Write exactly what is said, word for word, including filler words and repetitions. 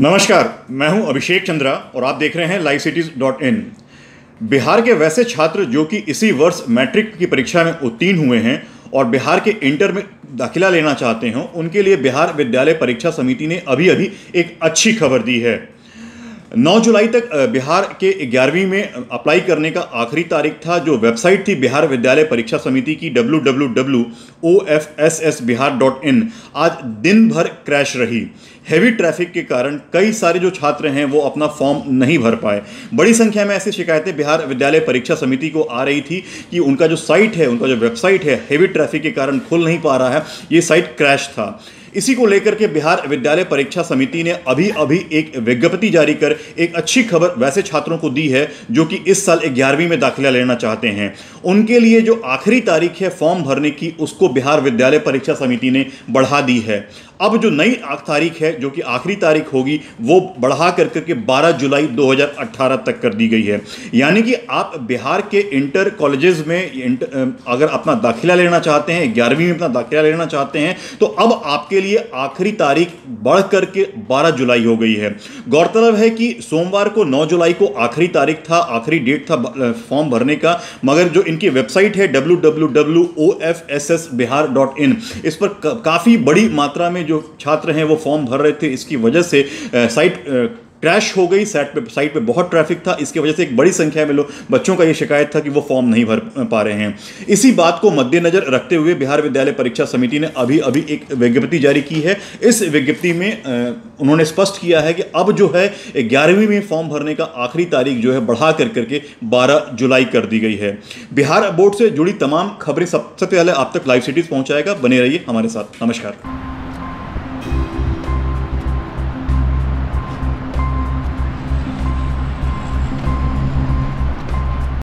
नमस्कार, मैं हूं अभिषेक चंद्रा और आप देख रहे हैं live cities dot in. Bihar के वैसे छात्र जो कि इसी वर्ष मैट्रिक की परीक्षा में उत्तीर्ण हुए हैं और बिहार के इंटर में दाखिला लेना चाहते हों, उनके लिए बिहार विद्यालय परीक्षा समिति ने अभी अभी एक अच्छी खबर दी है। नौ जुलाई तक बिहार के ग्यारहवीं में अप्लाई करने का आखिरी तारीख था। जो वेबसाइट थी बिहार विद्यालय परीक्षा समिति की W W W dot O F S S Bihar dot in, आज दिन भर क्रैश रही। हैवी ट्रैफिक के कारण कई सारे जो छात्र हैं वो अपना फॉर्म नहीं भर पाए। बड़ी संख्या में ऐसी शिकायतें बिहार विद्यालय परीक्षा समिति को आ रही थी कि उनका जो साइट है, उनका जो वेबसाइट है, हैवी ट्रैफिक के कारण खुल नहीं पा रहा है, ये साइट क्रैश था। इसी को लेकर के बिहार विद्यालय परीक्षा समिति ने अभी अभी एक विज्ञप्ति जारी कर एक अच्छी खबर वैसे छात्रों को दी है जो कि इस साल ग्यारहवीं में दाखिला लेना चाहते हैं। उनके लिए जो आखिरी तारीख है फॉर्म भरने की, उसको बिहार विद्यालय परीक्षा समिति ने बढ़ा दी है। अब जो नई तारीख है, जो कि आखिरी तारीख होगी, वो बढ़ा कर करके बारह जुलाई दो हज़ार अठारह तक कर दी गई है। यानी कि आप बिहार के इंटर कॉलेजेस में इंटर, अगर अपना दाखिला लेना चाहते हैं, ग्यारहवीं में अपना दाखिला लेना चाहते हैं, तो अब आपके लिए आखिरी तारीख बढ़ करके बारह जुलाई हो गई है। गौरतलब है कि सोमवार को नौ जुलाई को आखिरी तारीख था, आखिरी डेट था फॉर्म भरने का, मगर जो इनकी वेबसाइट है W W W O F S S Bihar dot in, इस पर काफ़ी बड़ी मात्रा में जो छात्र हैं वो फॉर्म भर रहे थे। इसकी वजह से साइट क्रैश हो गई। साइट पे साइट पे बहुत ट्रैफिक था, इसकी वजह से एक बड़ी संख्या में लोग बच्चों का ये शिकायत था कि वो फॉर्म नहीं भर पा रहे हैं। इसी बात को मद्देनजर रखते हुए बिहार विद्यालय परीक्षा समिति ने अभी अभी एक विज्ञप्ति जारी की है। इस विज्ञप्ति में उन्होंने स्पष्ट किया है कि अब जो है ग्यारहवीं में फॉर्म भरने का आखिरी तारीख जो है बढ़ा कर करके बारह जुलाई कर दी गई है। बिहार बोर्ड से जुड़ी तमाम खबरें सबसे पहले आप तक लाइव सिटीज़ पहुँचाएगा। बने रहिए हमारे साथ। नमस्कार।